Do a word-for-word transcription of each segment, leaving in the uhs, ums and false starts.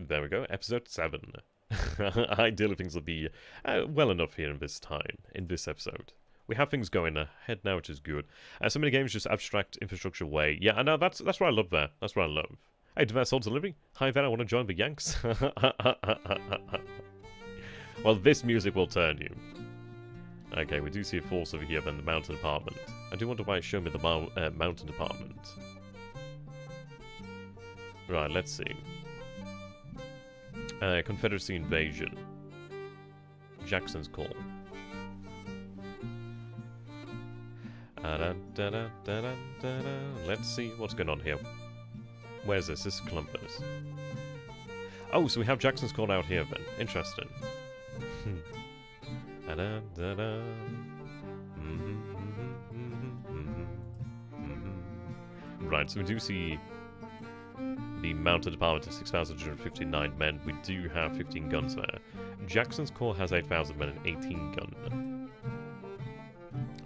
There we go, episode seven. Ideally things will be uh, well enough here in this time, in this episode. We have things going ahead now, which is good. Uh, so many games just abstract infrastructure away. Yeah, I know, that's that's what I love there. That's what I love. Hey, Divers Swords Delivery. Hi there, I want to join the Yanks. Well, this music will turn you. Okay, we do see a force over here, then the Mounted Department. I do wonder why it showed me the mo uh, Mountain Department. Right, let's see. Uh, Confederacy Invasion. Jackson's Corps. Let's see what's going on here. Where's this? This is Columbus. Oh, so we have Jackson's Corps out here then. Interesting. Right, so we do see the Mounted Department of six thousand two hundred fifty-nine men. We do have fifteen guns there. Jackson's Corps has eight thousand men and eighteen guns.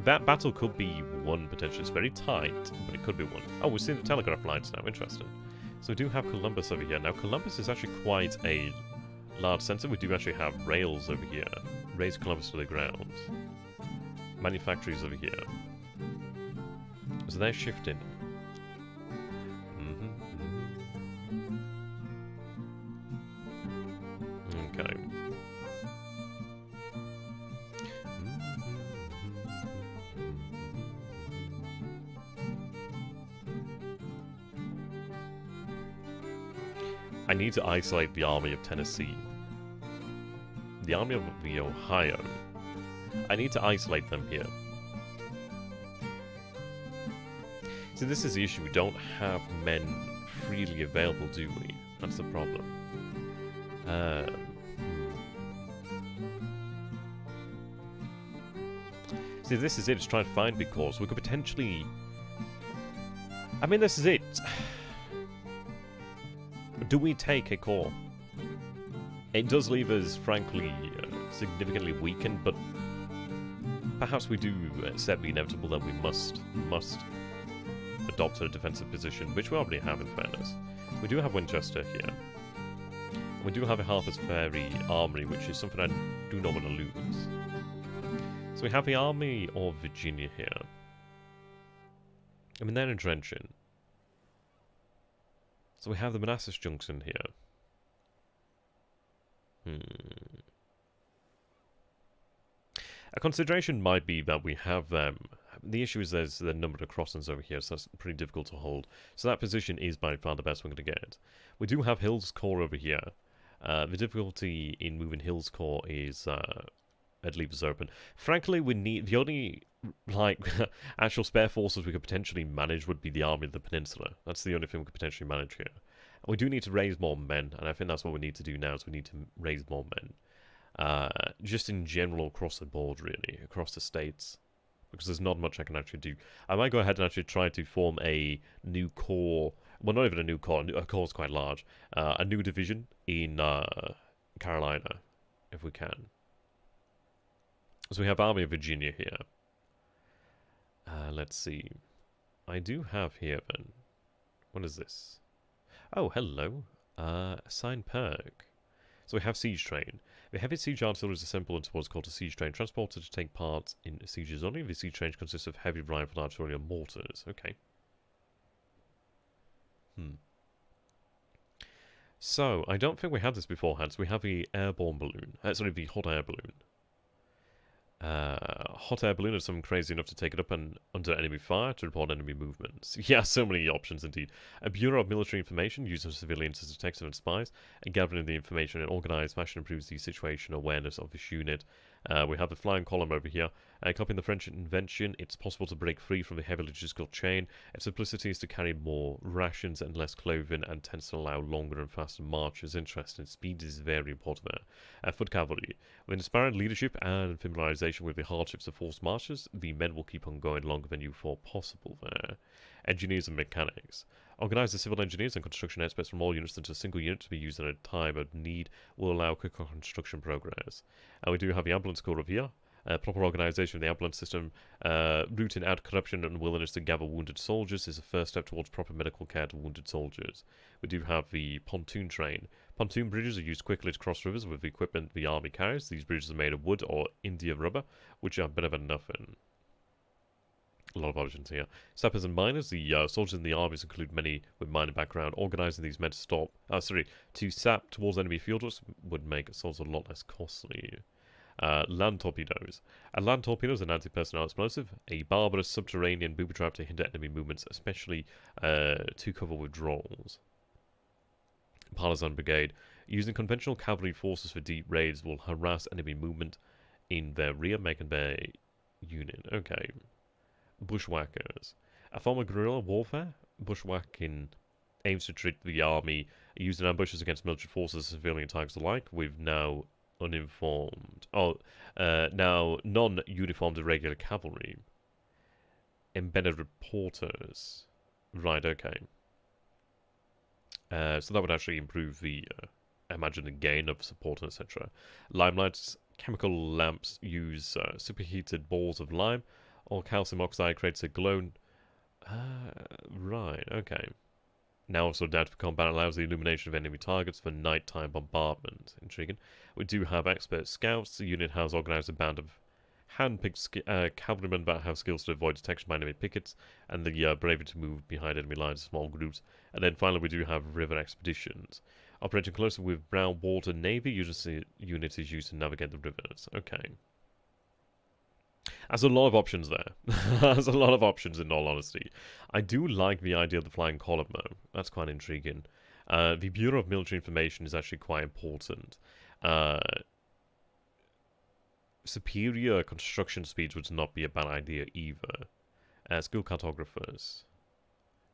That battle could be won, potentially. It's very tight, but it could be won. Oh, we're seeing the telegraph lines now. Interesting. So we do have Columbus over here. Now, Columbus is actually quite a large centre. We do actually have rails over here. Raise Columbus to the ground. Manufactories over here. So they're shifting. Mm-hmm. Okay. I need to isolate the Army of Tennessee. The Army of the Ohio. I need to isolate them here. See, this is the issue. We don't have men freely available, do we? That's the problem. Uh, see, this is it. It's trying to find big corps. We could potentially... I mean, this is it. Do we take a corps? It does leave us, frankly, uh, significantly weakened, but perhaps we do accept the inevitable that we must, must adopt a defensive position, which we already have in fairness. We do have Winchester here. We do have a Harper's Ferry Armory, which is something I do not want to lose. So we have the Army of Virginia here. I mean, they're entrenching. So we have the Manassas Junction here. Hmm. A consideration might be that we have... Um, the issue is there's the number of crossings over here, so that's pretty difficult to hold. So that position is by far the best we're going to get. We do have Hill's Corps over here. Uh, the difficulty in moving Hill's Corps is... Uh, I'd leave us open. Frankly, we need... The only... like actual spare forces we could potentially manage would be the Army of the Peninsula. That's the only thing we could potentially manage here. We do need to raise more men, and I think that's what we need to do now, is we need to raise more men. Uh, just in general across the board, really, across the states, because there's not much I can actually do. I might go ahead and actually try to form a new corps, well, not even a new corps, a corps is quite large, uh, a new division in uh, Carolina, if we can. So we have Army of Virginia here. Uh, let's see. I do have here then. What is this? Oh, hello. Uh, assigned perk. So we have Siege Train. The heavy siege artillery is assembled into what's called a siege train, transported to take part in sieges only. The siege train consists of heavy rifle artillery and mortars. Okay. Hmm. So, I don't think we had this beforehand. So we have the airborne balloon. Uh, sorry, the hot air balloon. Uh, hot air balloon or something crazy enough to take it up and under enemy fire to report enemy movements. Yeah, so many options indeed. A Bureau of Military Information, use of civilians as detectives and spies, and gathering the information in organised fashion improves the situation awareness of this unit. Uh, we have the Flying Column over here. Uh, copying the French invention, it's possible to break free from the heavy logistical chain. Its simplicity is to carry more rations and less clothing, and tends to allow longer and faster marches. Interesting. Speed is very important there. Uh, Foot Cavalry. With inspiring leadership and familiarization with the hardships of forced marches, the men will keep on going longer than you thought possible there. Engineers and mechanics. Organize the civil engineers and construction experts from all units into a single unit to be used at a time of need will allow quicker construction progress. And we do have the Ambulance Corps over here. Uh, proper organization of the ambulance system, uh, rooting out corruption and willingness to gather wounded soldiers is a first step towards proper medical care to wounded soldiers. We do have the pontoon train. Pontoon bridges are used quickly to cross rivers with the equipment the army carries. These bridges are made of wood or India rubber, which are better than nothing. A lot of options here. Sappers and miners. The uh, soldiers in the armies include many with mining background. Organising these men to stop, uh, sorry, to sap towards enemy fields would make soldiers a lot less costly. Uh, land torpedoes. A land torpedo is an anti-personnel explosive, a barbarous subterranean booby trap to hinder enemy movements, especially uh, to cover withdrawals. Partisan brigade. Using conventional cavalry forces for deep raids will harass enemy movement in their rear, making their unit. Okay. Bushwhackers. A form of guerrilla warfare, bushwhacking aims to trick the army using ambushes against military forces, civilian targets alike. We've now uninformed. Oh, uh, now non-uniformed irregular cavalry. Embedded reporters. Right, okay. Uh, so that would actually improve the, uh, I imagine, the gain of support, et cetera. Limelights. Chemical lamps use uh, superheated balls of lime or calcium oxide creates a glow. Uh, right, okay. Now also adapted for combat, allows the illumination of enemy targets for nighttime bombardment. Intriguing. We do have expert scouts. The unit has organised a band of hand-picked uh, cavalrymen that have skills to avoid detection by enemy pickets, and the uh, bravery to move behind enemy lines in small groups. And then finally we do have river expeditions. Operating closely with Brown Water Navy, usually unit is used to navigate the rivers. Okay. There's a lot of options there. There's a lot of options, in all honesty. I do like the idea of the flying column, though. That's quite intriguing. Uh, the Bureau of Military Information is actually quite important. Uh, superior construction speeds would not be a bad idea either. Uh, Skilled Cartographers.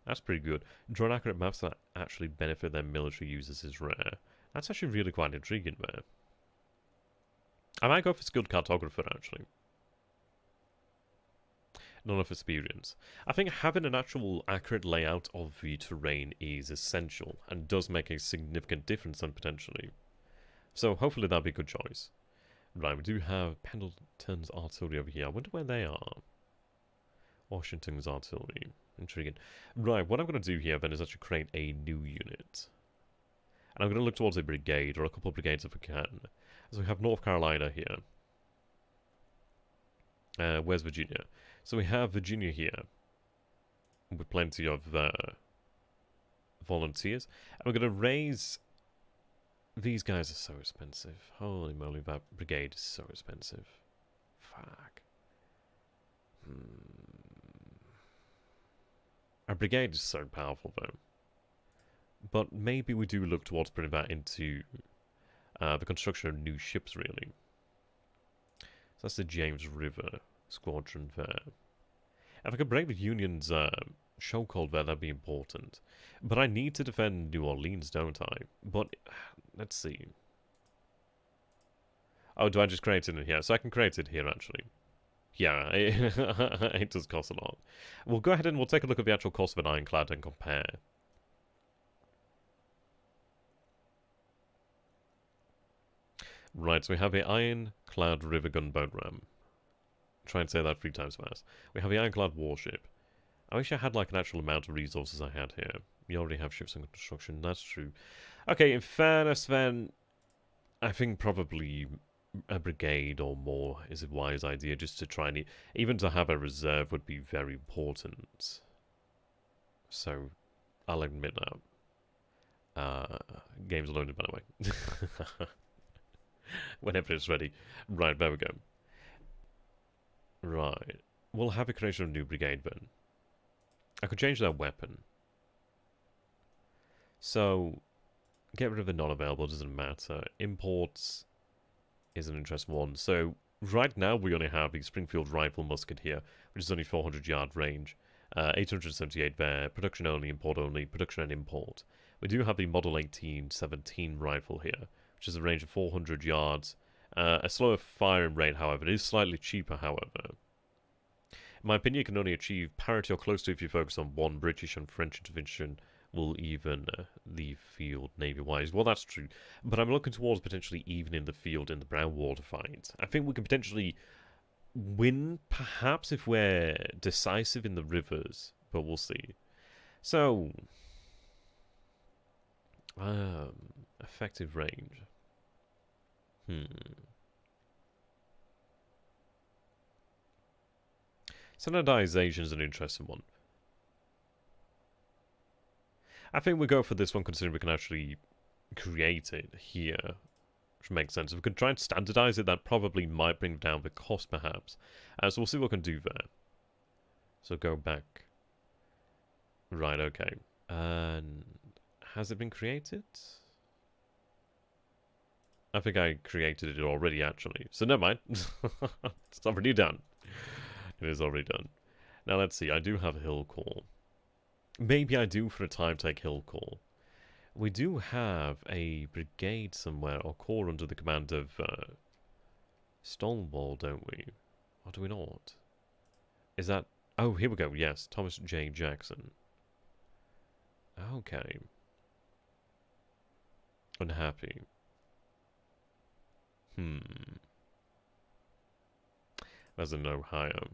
That's pretty good. Drawing accurate maps that actually benefit their military users is rare. That's actually really quite intriguing there. I might go for Skilled Cartographer, actually. Not enough experience. I think having an actual accurate layout of the terrain is essential and does make a significant difference then potentially. So hopefully that'll be a good choice. Right, we do have Pendleton's artillery over here. I wonder where they are. Washington's artillery. Intriguing. Right, what I'm going to do here then is actually create a new unit. And I'm going to look towards a brigade or a couple of brigades if we can. So we have North Carolina here. Uh, where's Virginia? So we have Virginia here, with plenty of uh, volunteers. And we're going to raise... These guys are so expensive. Holy moly, that brigade is so expensive. Fuck. Hmm. Our brigade is so powerful, though. But maybe we do look towards putting that into uh, the construction of new ships, really. So that's the James River Squadron there. If I could break the Union's uh, chokehold there, that'd be important. But I need to defend New Orleans, don't I? But, let's see. Oh, do I just create it in here? So I can create it here, actually. Yeah, it, it does cost a lot. We'll go ahead and we'll take a look at the actual cost of an ironclad and compare. Right, so we have the Ironclad River Gun Ram. Try and say that three times fast. We have the Ironclad Warship. I wish I had, like, an actual amount of resources I had here. We already have ships in construction, that's true. Okay, in fairness then, I think probably a brigade or more is a wise idea just to try and... E even to have a reserve would be very important. So, I'll admit that. Uh, game's loaded, by the way. Whenever it's ready. Right, there we go. Right. We'll have a creation of a new brigade then. I could change their weapon. So, get rid of the non-available, doesn't matter. Imports is an interesting one. So, right now we only have the Springfield Rifle Musket here, which is only four hundred yard range. Uh, eight hundred seventy-eight there. Production only, import only, production and import. We do have the Model eighteen seventeen Rifle here, which is a range of four hundred yards. Uh, a slower firing rate, however. It is slightly cheaper, however. In my opinion, you can only achieve parity or close to if you focus on one. British and French intervention will even uh, the field navy-wise. Well, that's true. But I'm looking towards potentially evening the field in the Brown Water fight. I think we can potentially win, perhaps, if we're decisive in the rivers, but we'll see. So, um, effective range. Hmm. Standardization is an interesting one. I think we go for this one, considering we can actually create it here, which makes sense. If we can try and standardize it, that probably might bring down the cost, perhaps. Uh, so we'll see what we can do there. So go back. Right, okay. And has it been created? I think I created it already, actually. So never mind. It's already done. It is already done. Now let's see. I do have a Hill Corps. Maybe I do for a time take Hill Corps. We do have a brigade somewhere, or corps under the command of uh, Stonewall, don't we? Or do we not? Is that... Oh, here we go. Yes, Thomas J. Jackson. Okay. Unhappy. Hmm. That's in Ohio.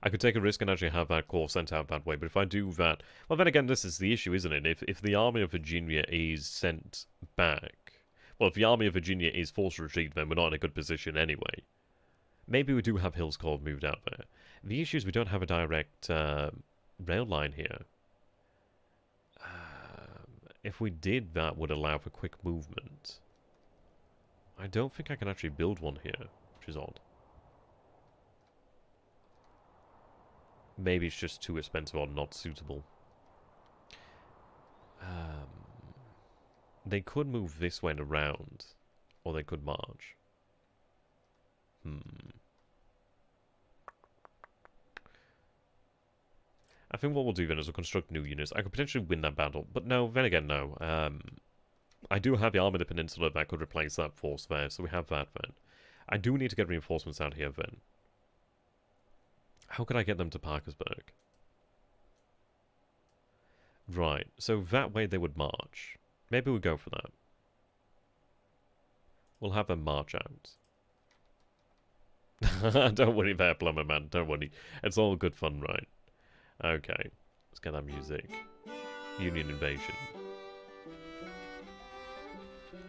I could take a risk and actually have that corps sent out that way, but if I do that... Well, then again, this is the issue, isn't it? If, if the Army of Virginia is sent back... Well, if the Army of Virginia is forced to retreat, then we're not in a good position anyway. Maybe we do have Hill's Corps moved out there. The issue is we don't have a direct uh, rail line here. Um, if we did, that would allow for quick movement. I don't think I can actually build one here, which is odd. Maybe it's just too expensive or not suitable. Um, they could move this way and around, or they could march. Hmm. I think what we'll do then is we'll construct new units. I could potentially win that battle, but no, then again, no. Um, I do have the Army of the Peninsula that could replace that force there, so we have that then. I do need to get reinforcements out here then. How could I get them to Parkersburg? Right, so that way they would march. Maybe we'll go for that. We'll have them march out. Don't worry there, plumber man, don't worry. It's all good fun, right? Okay, let's get that music. Union invasion.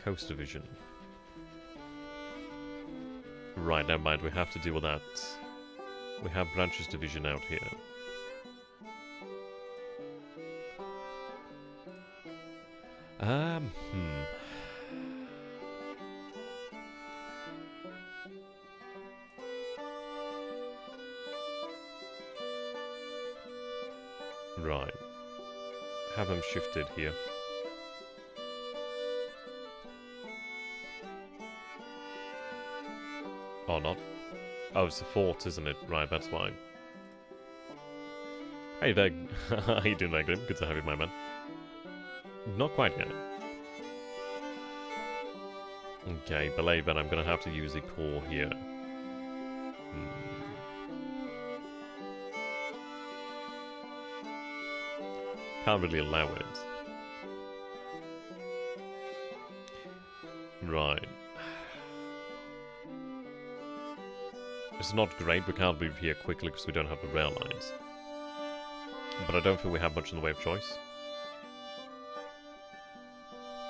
Coast division. Right, never mind, we have to deal with that. We have Branch's division out here. Um, hmm. Right. Have them shifted here. Or not. Oh, it's a fort, isn't it? Right, that's why. Hey there. How you doing there, Glim? Good to have you, my man. Not quite yet. Okay, belay that I'm going to have to use the core here. Hmm. Can't really allow it. Right. It's not great, we can't move here quickly because we don't have the rail lines. But I don't think we have much in the way of choice.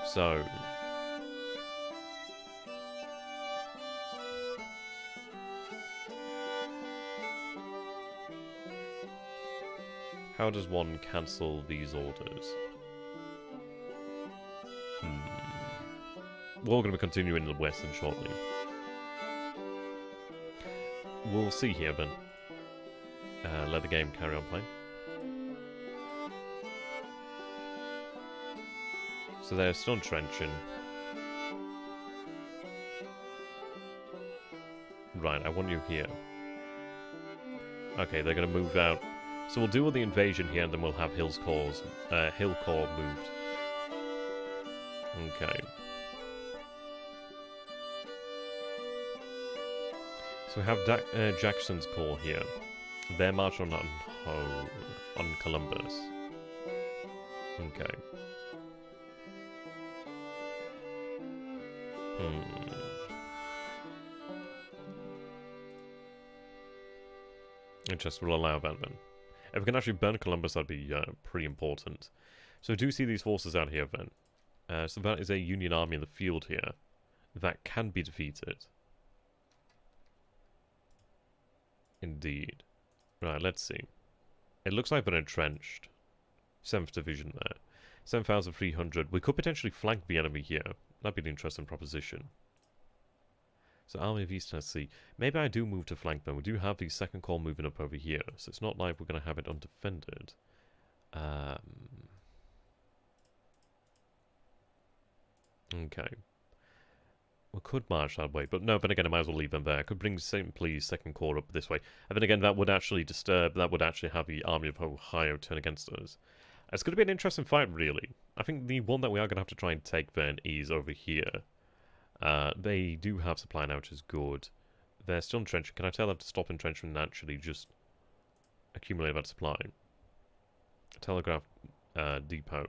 So... how does one cancel these orders? Hmm. We're all going to be continuing in the Western shortly. We'll see here, then. Uh, let the game carry on playing. So they're still entrenching. Right, I want you here. Okay, they're going to move out. So we'll deal with the invasion here, and then we'll have Hill's Corps, uh, Hill Corps moved. Okay. So we have da uh, Jackson's Corps here. They're marching on, oh, on Columbus. Okay. Hmm. It just will allow abandonment. If we can actually burn Columbus, that'd be uh, pretty important. So we do see these forces out here then. Uh, so that is a Union army in the field here that can be defeated. Indeed. Right, let's see. It looks like they're entrenched. seventh Division there. seven thousand three hundred. We could potentially flank the enemy here. That'd be an interesting proposition. So Army of East Tennessee. Maybe I do move to flank them. We do have the Second Corps moving up over here. So it's not like we're going to have it undefended. Um... Okay. We could march that way, but no, then again, I might as well leave them there. I could bring simply Second Corps up this way. And then again, that would actually disturb, that would actually have the Army of Ohio turn against us. It's going to be an interesting fight, really. I think the one that we are going to have to try and take then is over here. Uh, they do have supply now, which is good. They're still entrenched. Can I tell them to stop entrenchment and actually just accumulate that supply? Telegraph uh, Depot.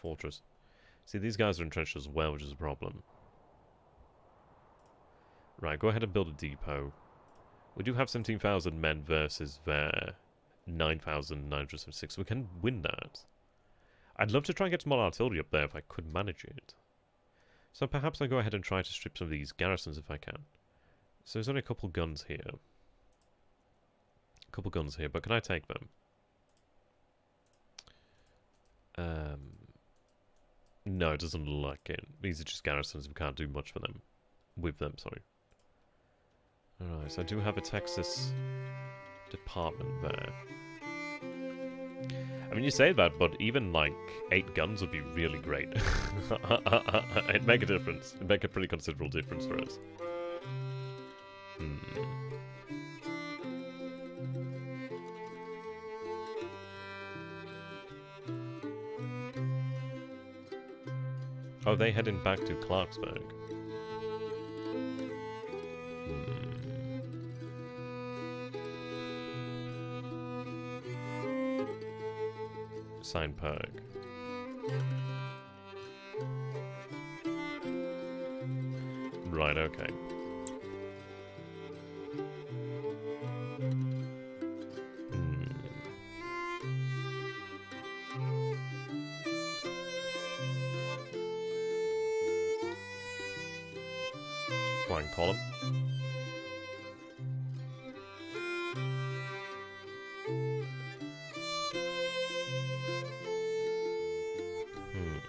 Fortress. See, these guys are entrenched as well, which is a problem. Right, go ahead and build a depot. We do have seventeen thousand men versus their nine thousand nine hundred seventy-six. We can win that. I'd love to try and get some more artillery up there if I could manage it. So perhaps I'll go ahead and try to strip some of these garrisons if I can. So there's only a couple guns here. A couple guns here, but can I take them? Um... No, it doesn't look like it. These are just garrisons. We can't do much for them. With them, sorry. Alright, so I do have a Texas department there. I mean, you say that, but even, like, eight guns would be really great. It'd make a difference. It'd make a pretty considerable difference for us. Hmm. Oh, they heading back to Clarksburg. Hmm. Signperg. Right, okay. Flying Column. Hmm.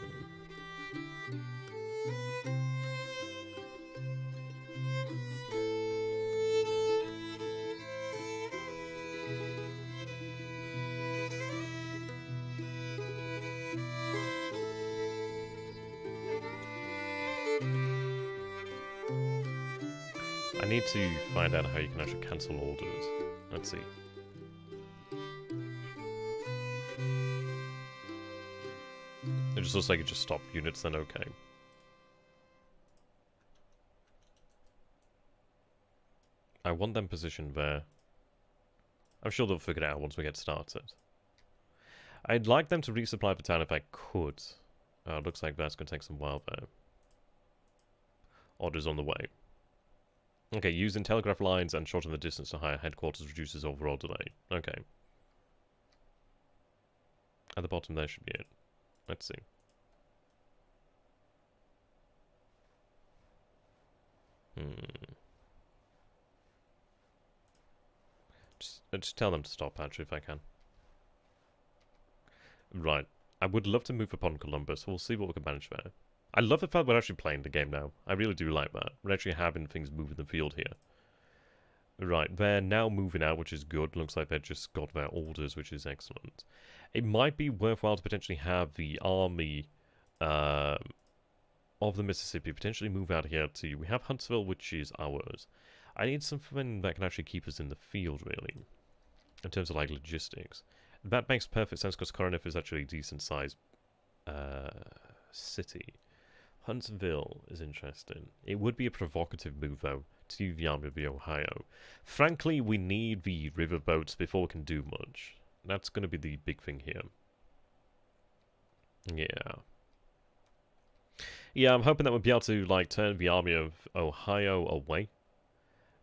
I need to find out how you can actually cancel orders. Let's see. It just looks like you just stop units, then okay. I want them positioned there. I'm sure they'll figure it out once we get started. I'd like them to resupply the town if I could. Oh, it looks like that's going to take some while there. Orders on the way. Okay, using telegraph lines and shorten the distance to higher headquarters reduces overall delay. Okay. At the bottom there should be it. Let's see. Hmm. Just, just tell them to stop, actually, if I can. Right. I would love to move upon Columbus. We'll see what we can manage there. I love the fact we're actually playing the game now. I really do like that. We're actually having things move in the field here. Right, they're now moving out, which is good. Looks like they've just got their orders, which is excellent. It might be worthwhile to potentially have the army uh, of the Mississippi potentially move out here to... We have Huntsville, which is ours. I need something that can actually keep us in the field, really, in terms of, like, logistics. That makes perfect sense, because Corinth is actually a decent-sized uh, city. Huntsville is interesting. It would be a provocative move, though, to the Army of the Ohio. Frankly, we need the riverboats before we can do much. That's going to be the big thing here. Yeah. Yeah, I'm hoping that we'll be able to, like, turn the Army of Ohio away.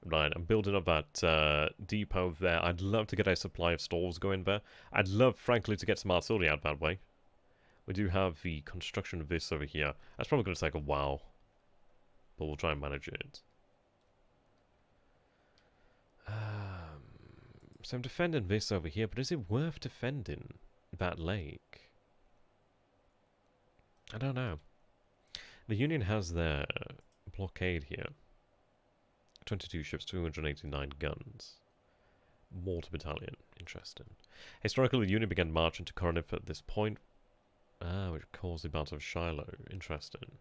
Right, I'm building up that uh, depot there. I'd love to get a supply of stores going there. I'd love, frankly, to get some artillery out that way. We do have the construction of this over here. That's probably going to take a while, but we'll try and manage it. Um, so I'm defending this over here, but is it worth defending that lake? I don't know. The Union has their blockade here. twenty-two ships, two hundred eighty-nine guns. Mortar battalion. Interesting. Historically, the Union began marching to Corinth at this point. Ah, which caused the Battle of Shiloh. Interesting.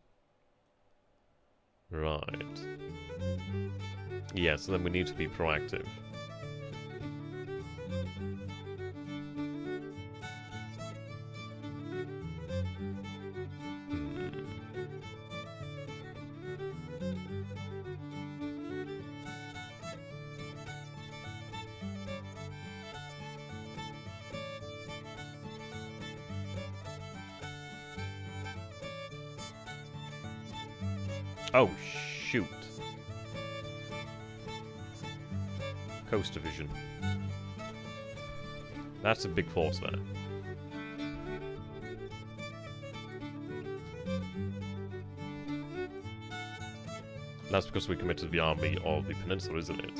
Right. Yeah, so then we need to be proactive. Oh, shoot. Coast Division. That's a big force there. That's because we committed the Army of the Peninsula, isn't it?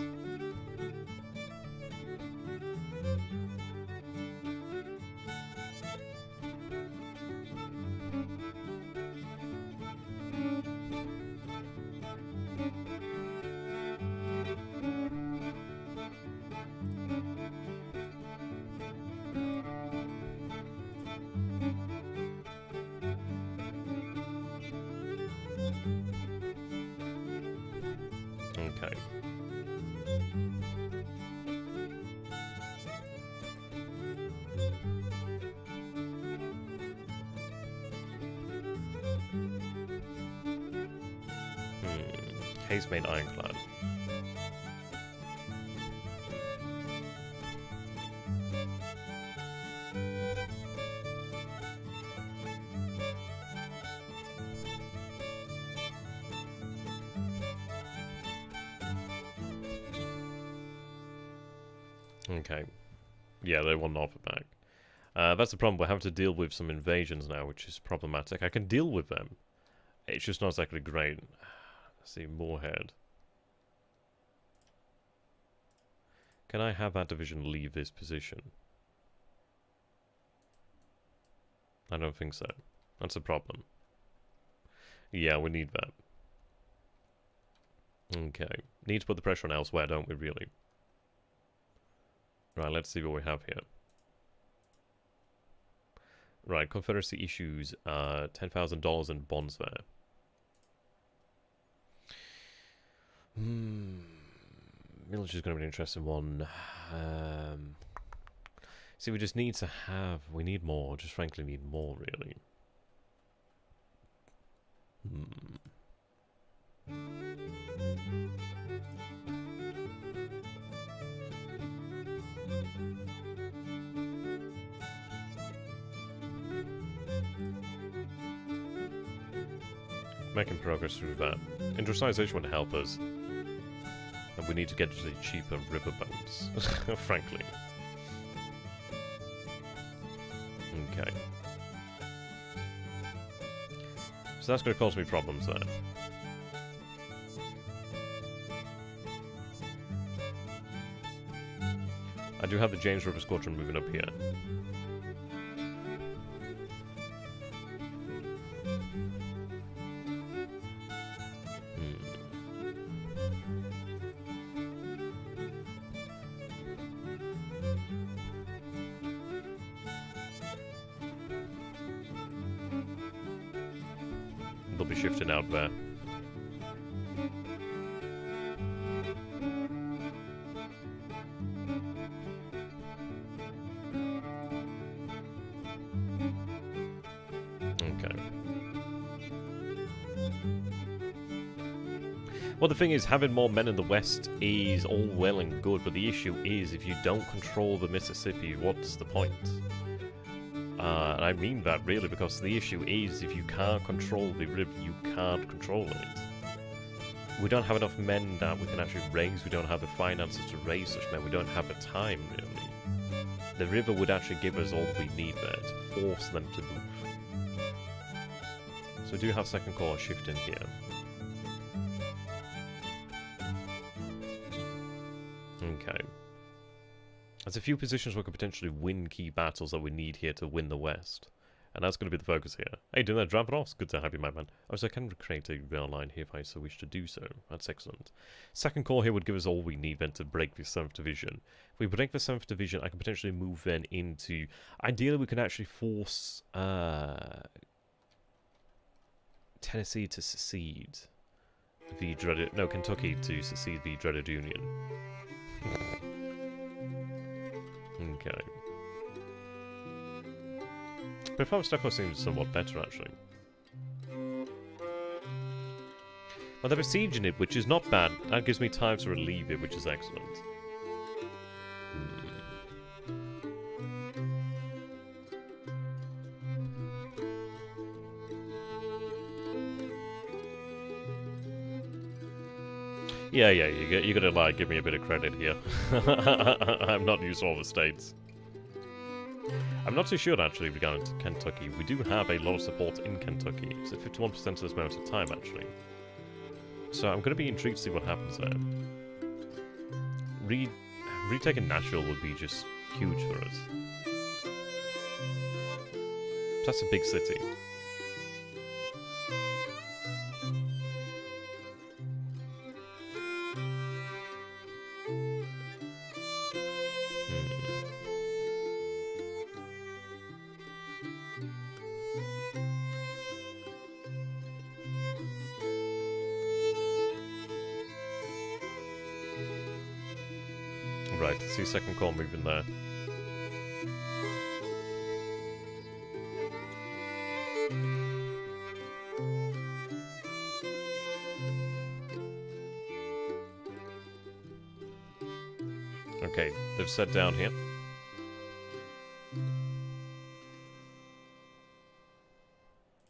Main ironclad. Okay. Yeah, they want an offer back. Uh, that's the problem. We're having to deal with some invasions now, which is problematic. I can deal with them. It's just not exactly great. See, Moorhead. Can I have that division leave this position? I don't think so. That's a problem. Yeah, we need that. Okay. Need to put the pressure on elsewhere, don't we, really? Right, let's see what we have here. Right, Confederacy issues uh, ten thousand dollars in bonds there. Hmm. Military's going to be an interesting one. Um, see, we just need to have... We need more. Just frankly need more, really. Hmm. Making progress through that. Industrialization would help us. And we need to get to the cheaper riverboats, frankly. Okay. So that's going to cause me problems there. I do have the James River Squadron moving up here. Well, the thing is, having more men in the West is all well and good, but the issue is, if you don't control the Mississippi, what's the point? Uh, and I mean that, really, because the issue is, if you can't control the river, you can't control it. we don't have enough men that we can actually raise. We don't have the finances to raise such men. We don't have the time, really. The river would actually give us all we need there to force them to move. So we do have Second Corps shift in here. Okay. There's a few positions we could potentially win key battles that we need here to win the West. And that's going to be the focus here. Hey, doing that drop it off? Good to have you, my man. Oh, so I can create a rail line here if I so wish to do so. That's excellent. Second Corps here would give us all we need then to break the seventh Division. If we break the seventh Division, I can potentially move then into... Ideally, we can actually force uh, Tennessee to secede the dreaded... No, Kentucky to secede the dreaded Union. Okay. Performance definitely seems somewhat better, actually. Well, they're besieging it, which is not bad. That gives me time to relieve it, which is excellent. Yeah, yeah, you, you're gonna like give me a bit of credit here. I'm not used to all the states. I'm not too sure, actually, regarding to Kentucky. We do have a lot of support in Kentucky. It's at fifty-one percent at this moment of time, actually. So I'm going to be intrigued to see what happens there. Re retaking Nashville would be just huge for us. That's a big city. Right, see Second Corps moving there. Okay, they've set down here.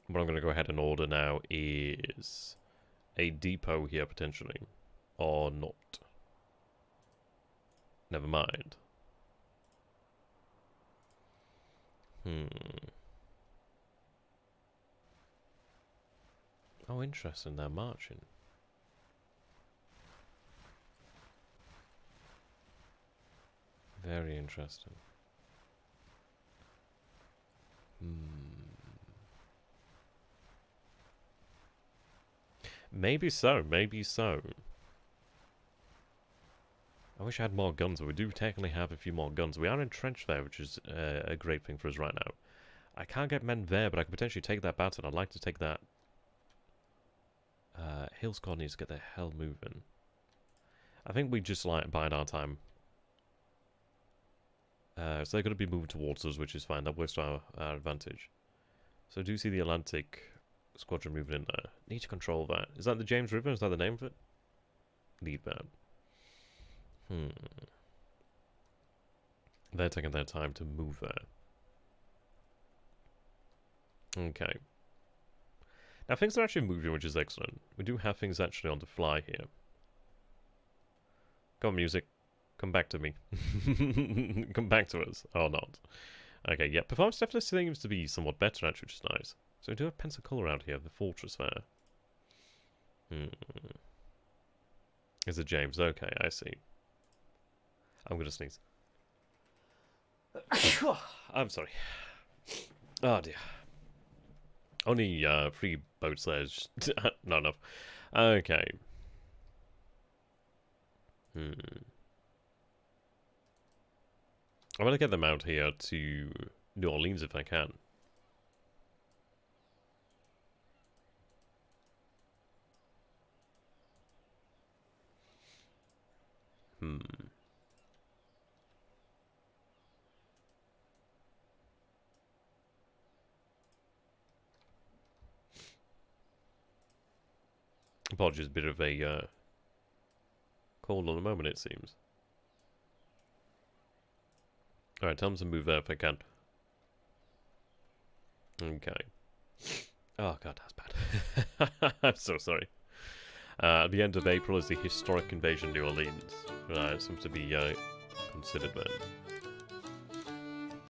What I'm going to go ahead and order now is a depot here, potentially, or not. Never mind. Hmm. Oh, interesting. They're marching. Very interesting. Hmm. Maybe so. Maybe so. I wish I had more guns, but we do technically have a few more guns. We are entrenched there, which is uh, a great thing for us right now. I can't get men there, but I could potentially take that battle. I'd like to take that. Uh, Hill's Corps needs to get the hell moving. I think we just, like, bide our time. Uh, so they're going to be moving towards us, which is fine. That works to our, our advantage. So I do see the Atlantic Squadron moving in there. Need to control that. Is that the James River? Is that the name of it? Need that. Hmm. They're taking their time to move there. Okay. Now things are actually moving, which is excellent. We do have things actually on the fly here. Come on, music. Come back to me. Come back to us. Or not. Okay, yeah. Performance definitely seems to be somewhat better, actually, which is nice. So we do have Pensacola out here, the fortress there. Hmm. Is it James? Okay, I see. I'm going to sneeze. I'm sorry. Oh, dear. Only uh, three boats there is not enough. Okay. Hmm. I'm going to get them out here to New Orleans if I can. Hmm. Apologies, a bit of a uh, cold on the moment, it seems. Alright, tell them to move there if I can. Okay. Oh, God, that's bad. I'm so sorry. Uh, at the end of April is the historic invasion of New Orleans. Uh, it seems to be uh, considered then.